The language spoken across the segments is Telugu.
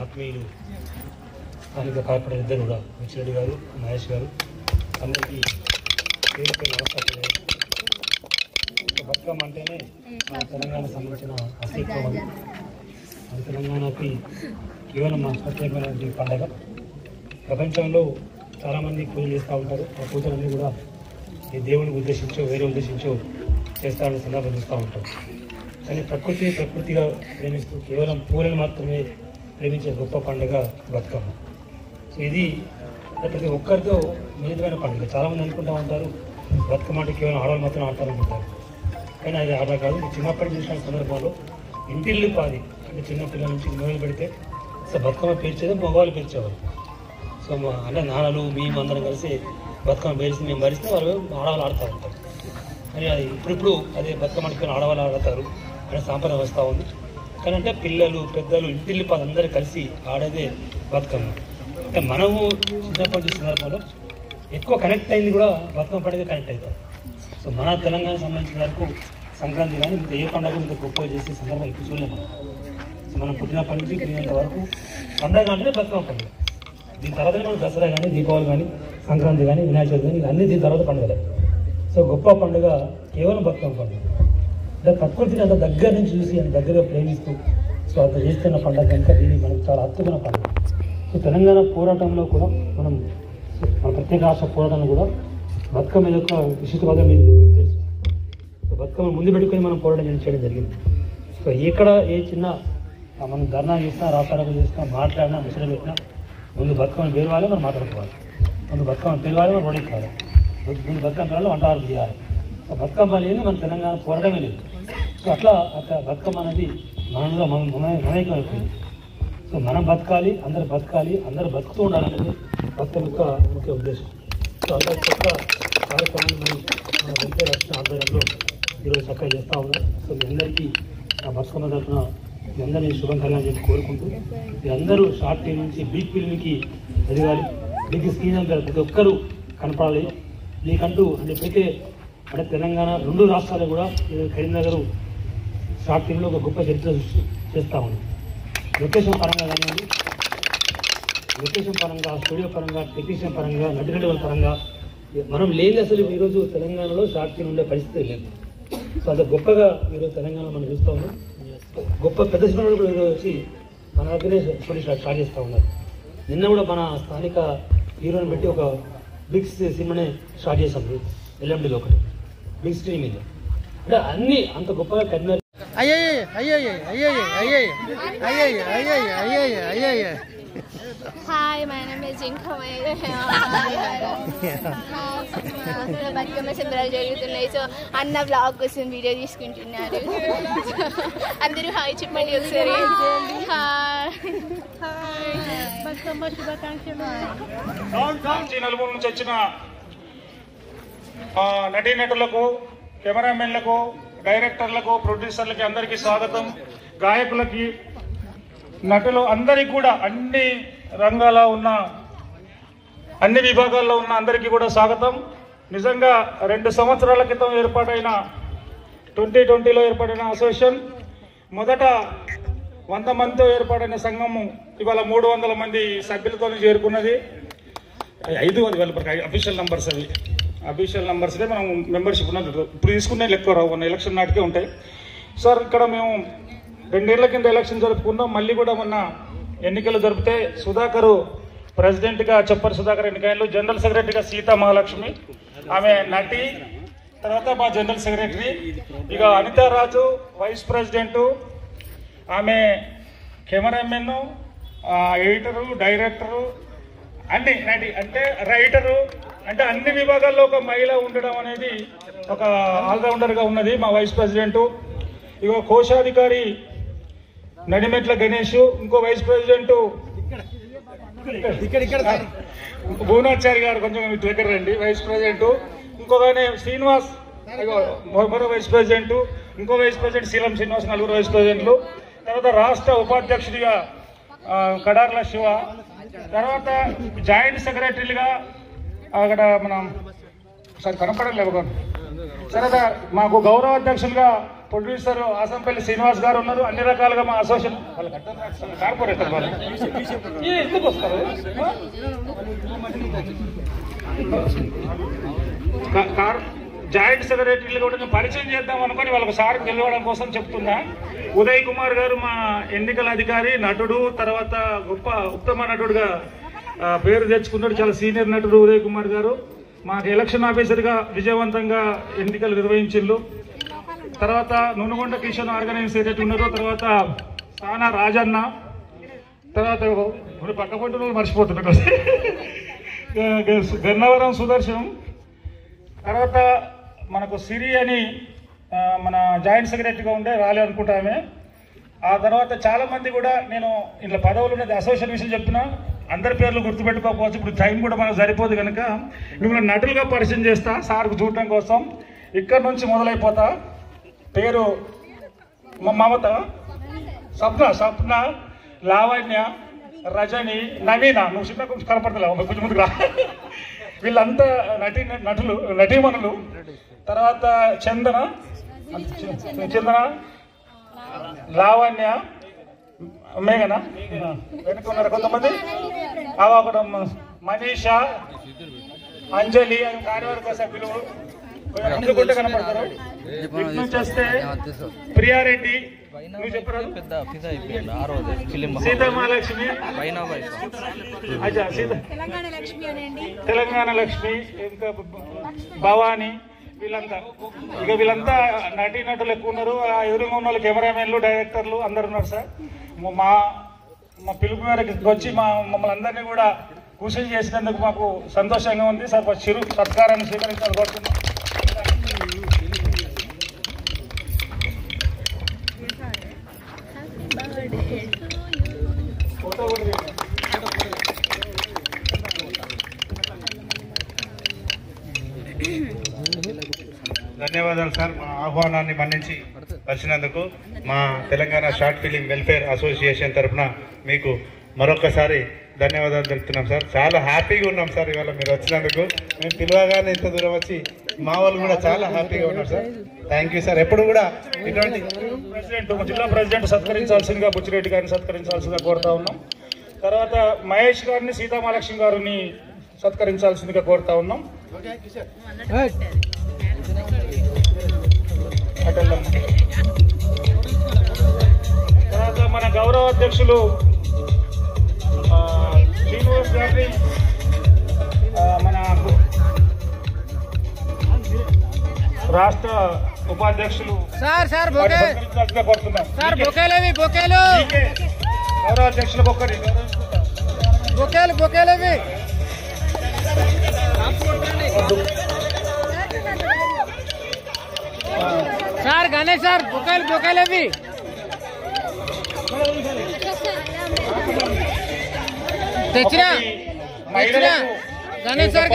ఆత్మీయులు స్థానిక కార్పొరేటర్ ఇద్దరు కూడా విచ్చిరెడ్డి గారు మహేష్ గారు అందరికీ నమస్కారం. బతుకమ్మ అంటేనే మన తెలంగాణ సంబంధించిన అస్తిత్వం. మన తెలంగాణకి కేవలం మన ప్రత్యేకమైనటువంటి పండుగ. ప్రపంచంలో చాలామంది పూజలు చేస్తూ ఉంటారు. ఆ పూజలన్నీ కూడా ఈ దేవుడిని ఉద్దేశించో వేరే ఉద్దేశించో చేస్తారని సందర్భం చూస్తూ ఉంటారు. కానీ ప్రకృతిగా ప్రేమిస్తూ కేవలం పూలను మాత్రమే ప్రేమించే గొప్ప పండుగ బతుకమ్మ. సో ఇది ప్రతి ఒక్కరితో నిజమైన పండుగ. చాలామంది అనుకుంటూ ఉంటారు బతుకమ్మ అంటే కేవలం ఆడవాళ్ళు మాత్రం ఆడతారనుకుంటారు. కానీ అది ఆట కాదు. చిన్నప్పటి చూసిన సందర్భాల్లో ఇంటిల్లు పాది అంటే చిన్నపిల్లల నుంచి మొదలు పెడితే అసలు బతుకమ్మ పేర్చేది మగవాళ్ళు పేర్చేవారు. సో మా అంటే నాన్నలు మేము అందరం కలిసి బతుకమ్మ పేర్చి మేము భరిస్తే వాళ్ళు ఆడవాళ్ళు ఆడుతూ ఉంటారు. కానీ అది ఇప్పుడిప్పుడు అదే బతుకమ్మ అంటే ఆడవాళ్ళు ఆడతారు అనే సాంప్రదాయం వస్తూ ఉంది. కానీ అంటే పిల్లలు పెద్దలు ఇంటిల్లి అందరూ కలిసి ఆడేదే బతుకమ్మ. అంటే మనము చిన్నప్పటి సందర్భంలో ఎక్కువ కనెక్ట్ అయింది కూడా బతుకమ్మ పండుగ కనెక్ట్ అవుతాం. సో మన తెలంగాణ సంబంధించిన వరకు సంక్రాంతి కానీ ఇంత ఏ పండుగ ఇంత గొప్ప చేసే సందర్భం ఎక్కువ చూడలేము. సో మనం పుట్టినప్పటి నుంచి తినేంత వరకు పండుగ అంటే బతుకమ్మ పండుగ. దీని తర్వాత మనం దసరా కానీ దీపావళి కానీ సంక్రాంతి కానీ వినాయక చవితి కానీ అన్నీ దీని తర్వాత పండుగలే. సో గొప్ప పండుగ కేవలం బతుకమ్మ పండుగ. ప్రకృతిని అంత దగ్గర నుంచి చూసి అంత దగ్గరగా ప్రేమిస్తూ సో అంత చేస్తున్న పండుగ కనుక దీన్ని మనకు చాలా అద్భుతమైన పండుగ. సో తెలంగాణ పోరాటంలో కూడా మనం మన ప్రత్యేక రాష్ట్ర పోరాటంలో కూడా బతుకమ్మ మీద ఒక విశిష్టవాదం మీద తెలుసు. సో బతుకమ్మ ముందు పెట్టుకొని మనం పోరాటం చేయడం జరిగింది. సో ఎక్కడ ఏ చిన్న మనం ధర్నా చేసినా రాష్ట్రాలకు చేసినా మాట్లాడినా ముసలు పెట్టినా ముందు బతుకమ్మను పేరువాలి మనం మాట్లాడుకోవాలి. ముందు బతుకమ్మను పేరువాలి మనం ఓడించాలి. ముందు బతుకమ్మ పేరు వంట ఆరు చేయాలి. సో బతుకమ్మ లేదు మన తెలంగాణ పోరాటమే లేదు. సో అట్లా అక్కడ బతుకమ్మ అనేది మనలో మనకి అయిపోయింది. సో మనం బతకాలి, అందరు బతకాలి, అందరు బతుకుతూ ఉండాలనేది భక్తుల యొక్క ముఖ్య ఉద్దేశం. సో అందరి యొక్క కార్యక్రమాన్ని మనం వెంకయ్య రక్షణ ఆధ్వర్యంలో ఈరోజు చక్కగా చేస్తూ ఉన్నాం. సో మీ అందరికీ ఆ బతుకమ్మ తరఫున మీ అందరినీ శుభం కలగాలని చెప్పి కోరుకుంటూ మీ అందరూ షార్ట్ ఫిల్మ్ నుంచి బిగ్ ఫిల్మ్కి ఎదగాలి. బిగ్ స్క్రీన్ అంతా ప్రతి ఒక్కరూ కనపడాలి. మీకంటూ అంటే ఇప్పటికే అంటే తెలంగాణ రెండు రాష్ట్రాలు కూడా కరీంనగర్ షార్ట్ ఫిల్మ్లో ఒక గొప్ప చరిత్ర చేస్తూ ఉంది. లొకేషన్ పరంగా కానివ్వండి, లొకేషన్ పరంగా, స్టూడియో పరంగా, టెక్నీషియన్ పరంగా, నటుల పరంగా మనం లేని అసలు ఈరోజు తెలంగాణలో షార్ట్ ఫిల్మ్ ఉండే పరిస్థితి లేదు. సో అంత గొప్పగా ఈరోజు తెలంగాణ మనం చూస్తూ ఉన్నాం. గొప్ప పెద్ద సినిమాలు కూడా ఈరోజు వచ్చి మన దగ్గరే స్టోరీ స్టార్ట్ చేస్తూ ఉన్నారు. నిన్న కూడా మన స్థానిక హీరోని పెట్టి ఒక బిగ్ సినిమానే స్టార్ట్ చేసాం ఎల్ఎండిలో ఒకటి బిగ్ స్క్రీన్ మీద. అంటే అన్నీ అంత గొప్పగా Karimnagar Hi, my name is Jinka Maya. Batkama Chandralu jarugutunnayi. So, Anna vlog kosam video teeskuntunnaru. Andaru hi cheppandi okari. Hi. Hi. Batkama shubhakankshalu. Down Chinalpur nunchi vachina నటీ నటులకు, కెమెరామెన్లకు, డైరెక్టర్లకు, ప్రొడ్యూసర్లకి అందరికీ స్వాగతం. గాయకులకి, నటులు అందరికీ కూడా అన్ని రంగాల ఉన్న అన్ని విభాగాల్లో ఉన్న అందరికీ కూడా స్వాగతం. నిజంగా 2 సంవత్సరాల క్రితం ఏర్పాటైన 2020లో ఏర్పడిన అసోసియేషన్ మొదట 100 మందితో ఏర్పాటైన సంఘము ఇవాళ 300 మంది సభ్యులతో చేరుకున్నది. 5 అఫీషియల్ నంబర్స్ అవి. అఫీషియల్ నంబర్స్నే మనం మెంబర్షిప్ ఉన్నది ఇప్పుడు తీసుకునే లెక్క రావు. మొన్న ఎలక్షన్ నాటికే ఉంటాయి సార్. ఇక్కడ మేము 2 ఏళ్ల కింద ఎలక్షన్ జరుపుకున్నాం. మళ్ళీ కూడా మొన్న ఎన్నికలు జరిపితే సుధాకరు ప్రెసిడెంట్గా చెప్పారు. సుధాకర్ ఎన్నికలు జనరల్ సెక్రటరీగా సీతా మహాలక్ష్మి ఆమె నటి, తర్వాత మా జనరల్ సెక్రటరీ ఇక అనితారాజు వైస్ ప్రెసిడెంటు, ఆమె కెమెరామెన్, ఎడిటరు, డైరెక్టరు, అన్ని నటి అంటే రైటరు అంటే అన్ని విభాగాల్లో ఒక మహిళ ఉండడం అనేది ఒక ఆల్రౌండర్గా ఉన్నది. మా వైస్ ప్రెసిడెంటు ఇక కోశాధికారి నడిమెట్ల గణేష్, ఇంకో వైస్ ప్రెసిడెంటు భువనాచారి గారు కొంచెం దగ్గర రండి వైస్ ప్రెసిడెంటు, ఇంకొకనే శ్రీనివాస్ మరో వైస్ ప్రెసిడెంటు, ఇంకో vice president Seelam Srinivas, 4 vice ప్రెసిడెంట్లు, తర్వాత రాష్ట్ర ఉపాధ్యక్షుడిగా కడార్ల శివ, తర్వాత జాయింట్ సెక్రటరీలుగా అక్కడ మనం సార్ కనపడలేదు. తర్వాత మాకు గౌరవ అధ్యక్షులుగా producer Asampalli Srinivas garu unnaru anni rakaluga ma association vallu kattanam corporator vallu ee enduku vastaru car joint secretary lu kuda parichayam cheddam anukoni vallaku sir geluvadam kosam cheptunna Uday Kumar garu ma ennikala adhikari natudu tarvata goppa uttama natuduga పేరు తెచ్చుకున్నాడు చాలా సీనియర్ నటుడు ఉదయ్ కుమార్ గారు మాకు ఎలక్షన్ ఆఫీసర్ గా విజయవంతంగా ఎన్నికలు నిర్వహించిల్లు తర్వాత నునుగొండ కిషన్ ఆర్గనైజ్ చేసేటట్టు ఉన్నారు తర్వాత సానా రాజన్న తర్వాత మన పక్కపొంటలు మర్చిపోతున్నారు గన్నవరం సుదర్శనం తర్వాత మనకు సిరి అని మన జాయింట్ సెక్రటరీగా ఉండే రాలే అనుకుంటామే ఆ తర్వాత చాలా మంది కూడా నేను ఇట్లా పదవులు ఉన్నది అసోసియేషన్ విషయం చెప్తున్నా అందరి పేర్లు గుర్తుపెట్టుకోకపోవచ్చు ఇప్పుడు టైం కూడా మనకు సరిపోదు కనుక మిమ్మల్ని నటులుగా పరిచయం చేస్తా సార్కు చూడటం కోసం ఇక్కడ నుంచి మొదలైపోతా పేరు మమత స్వప్న లావణ్య రజని నవీన నువ్వు చిన్నకు కనపడతలేవు కొంచెం ముందుకు రా వీళ్ళంతా నటీమణులు తర్వాత చందన లావణ్య మేఘన వెనుకున్నారు కొంతమంది అలా ఒకటి మనీషా అంజలి అని కార్యవర్గ సభ్యులు అందుకుంటే కనపడతారు నుంచి వస్తే ప్రియారెడ్డి నువ్వు చెప్పరాదు సీతమాలక్ష్మి తెలంగాణ లక్ష్మి ఇంకా భవానీ వీళ్ళంతా ఇక వీళ్ళంతా నటీనటులు ఎక్కువ ఉన్నారు ఆ ఎదురుగా ఉన్న వాళ్ళు కెమెరామెన్లు డైరెక్టర్లు అందరు ఉన్నారు సార్ మా పిలుపు మేరకు వచ్చి మమ్మల్ని అందరినీ కూడా కృషి చేసినందుకు మాకు సంతోషంగా ఉంది సార్ చిరు సత్కారాన్ని స్వీకరించాలి కోరుతున్నాం ధన్యవాదాలు సార్ మా ఆహ్వానాన్ని మన్నించి వచ్చినందుకు మా Telangana short film welfare association తరఫున మీకు మరొకసారి ధన్యవాదాలు తెలుపుతున్నాం సార్ చాలా హ్యాపీగా ఉన్నాం సార్ ఇవాళ మీరు వచ్చినందుకు మేము పిలవగానే ఇంత దూరం వచ్చి మా వాళ్ళు కూడా చాలా హ్యాపీగా ఉన్నారు సార్ థ్యాంక్ యూ సార్ ఎప్పుడు కూడా ఇటువంటి జిల్లా ప్రెసిడెంట్ సత్కరించాల్సిందిగా బుచ్చిరెడ్డి గారిని సత్కరించాల్సిందిగా కోరుతా ఉన్నాం తర్వాత మహేష్ గారిని సీతామహాలక్ష్మి గారిని సత్కరించాల్సిందిగా కోరుతా ఉన్నాం తర్వాత మన గౌరవ అధ్యక్షులు శ్రీనివాస్ గారి మన రాష్ట్ర ఉపాధ్యక్షులు గౌరవ అధ్యక్షులు సార్ గణేష్ సార్ బొకాయలు బొకాయలు అవి తెచ్చినా గణేష్ సార్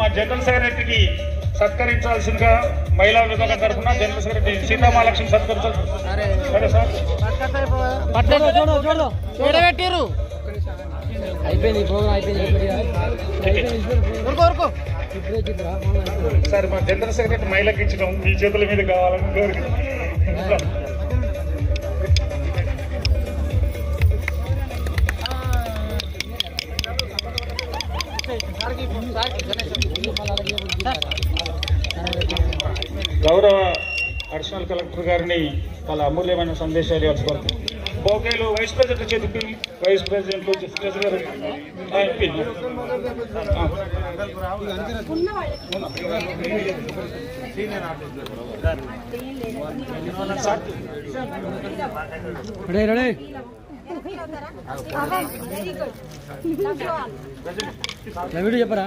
మా జనరల్ సెక్రటరీకి సత్కరించాల్సిందిగా మహిళా విభాగం తరఫున జనరల్ సెక్రటరీ సీతామహాలక్ష్మి సత్కరించారు సార్ మా జనరల్ సెక్రటరీ మహిళకి ఇచ్చిన మీ చేతుల మీద కావాలని కోరుకుంటున్నాను గౌరవ అడిషనల్ కలెక్టర్ గారిని వాళ్ళ అమూల్యమైన సందేశాలు ఇవ్వవచ్చు బోకేలు వైస్ ప్రెసిడెంట్ చేతికి వైస్ ప్రెసిడెంట్ చెప్పరా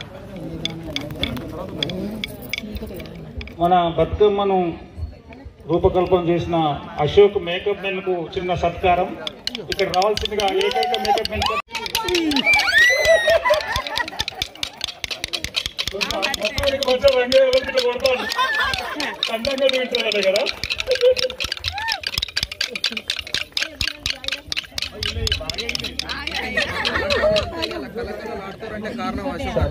మన బతుకమ్మను రూపకల్పన చేసిన అశోక్ మేకప్ మెన్ కు చిన్న సత్కారం. ఇక్కడ రావాల్సిందిగా ఏకైక మేకప్ మెన్ కొంచెం రంగు కొడతాడు అందంగా చూపించాలి కదా. కారణం